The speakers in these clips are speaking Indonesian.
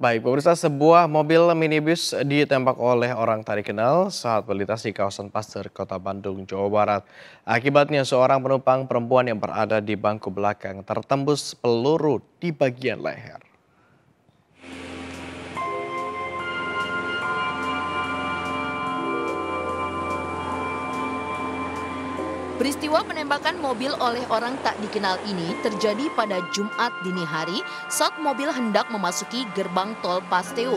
Baik, pemirsa, sebuah mobil minibus ditembak oleh orang tak dikenal saat melintas di kawasan Pasteur, Kota Bandung, Jawa Barat. Akibatnya seorang penumpang perempuan yang berada di bangku belakang tertembus peluru di bagian leher. Peristiwa penembakan mobil oleh orang tak dikenal ini terjadi pada Jumat dini hari saat mobil hendak memasuki gerbang tol Pasteur.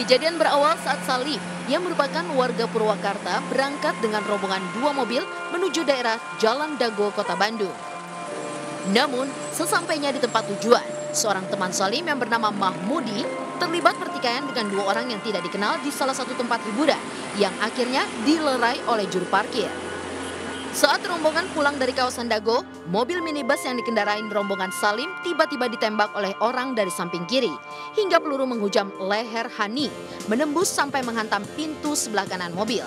Kejadian berawal saat Salim yang merupakan warga Purwakarta berangkat dengan rombongan dua mobil menuju daerah Jalan Dago, Kota Bandung. Namun, sesampainya di tempat tujuan, seorang teman Salim yang bernama Mahmudi terlibat pertikaian dengan dua orang yang tidak dikenal di salah satu tempat hiburan yang akhirnya dilerai oleh juru parkir. Saat rombongan pulang dari kawasan Dago, mobil minibus yang dikendarain rombongan Salim tiba-tiba ditembak oleh orang dari samping kiri. Hingga peluru menghujam leher Hani, menembus sampai menghantam pintu sebelah kanan mobil.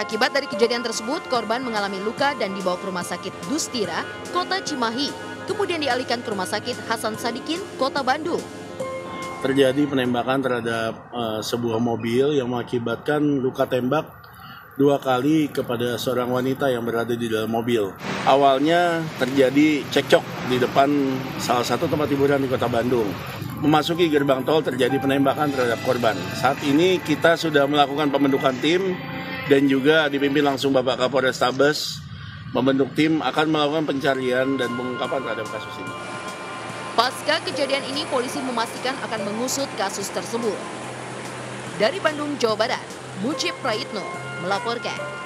Akibat dari kejadian tersebut, korban mengalami luka dan dibawa ke rumah sakit Dustira, Kota Cimahi. Kemudian dialihkan ke rumah sakit Hasan Sadikin, Kota Bandung. Terjadi penembakan terhadap sebuah mobil yang mengakibatkan luka tembak dua kali kepada seorang wanita yang berada di dalam mobil. Awalnya terjadi cekcok di depan salah satu tempat hiburan di Kota Bandung. Memasuki gerbang tol terjadi penembakan terhadap korban. Saat ini kita sudah melakukan pembentukan tim dan juga dipimpin langsung Bapak Kapolrestabes membentuk tim akan melakukan pencarian dan pengungkapan terhadap kasus ini. Pasca kejadian ini polisi memastikan akan mengusut kasus tersebut. Dari Bandung, Jawa Barat, Mujib Praitno melaporkan.